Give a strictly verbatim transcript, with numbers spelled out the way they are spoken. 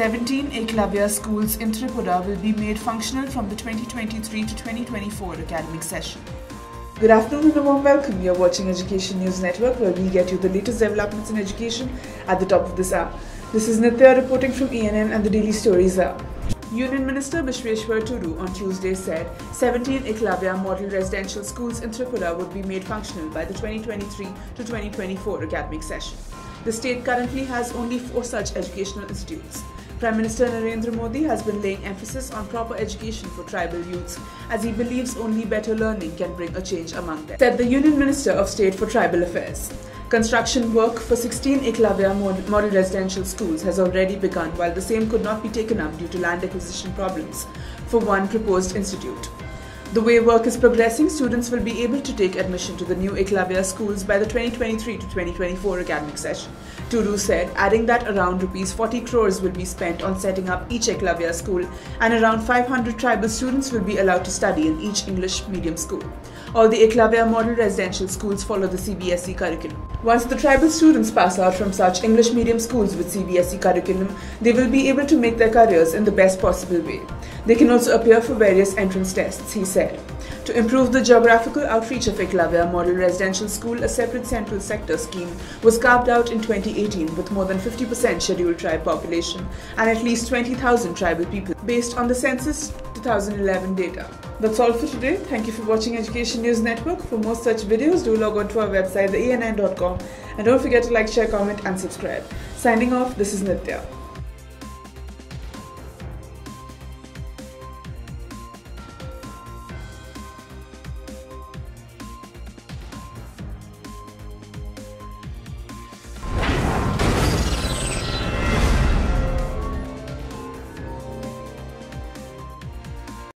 seventeen Eklavya schools in Tripura will be made functional from the twenty twenty-three to twenty twenty-four academic session. Good afternoon and a warm welcome. You're watching Education News Network, where we get you the latest developments in education at the top of this hour. This is Nithya reporting from E N N, and the daily stories are: Union Minister Bishweswar Tudu on Tuesday said seventeen Eklavya model residential schools in Tripura would be made functional by the twenty twenty-three to twenty twenty-four academic session. The state currently has only four such educational institutes. Prime Minister Narendra Modi has been laying emphasis on proper education for tribal youths, as he believes only better learning can bring a change among them, said the Union Minister of State for Tribal Affairs. Construction work for sixteen Eklavya model residential schools has already begun, while the same could not be taken up due to land acquisition problems for one proposed institute. The way work is progressing, students will be able to take admission to the new Eklavya schools by the twenty twenty-three to twenty twenty-four academic session. Tudu said, adding that around rupees forty crores will be spent on setting up each Eklavya school, and around five hundred tribal students will be allowed to study in each English medium school. All the Eklavya model residential schools follow the C B S E curriculum. Once the tribal students pass out from such English medium schools with C B S E curriculum, they will be able to make their careers in the best possible way. They can also appear for various entrance tests, he said. To improve the geographical outreach of Eklavya Model Residential School, a separate central sector scheme was carved out in twenty eighteen with more than fifty percent scheduled tribe population and at least twenty thousand tribal people based on the Census twenty eleven data. That's all for today. Thank you for watching Education News Network. For more such videos, do log on to our website, the E N N dot com, and don't forget to like, share, comment and subscribe. Signing off, this is Nithya.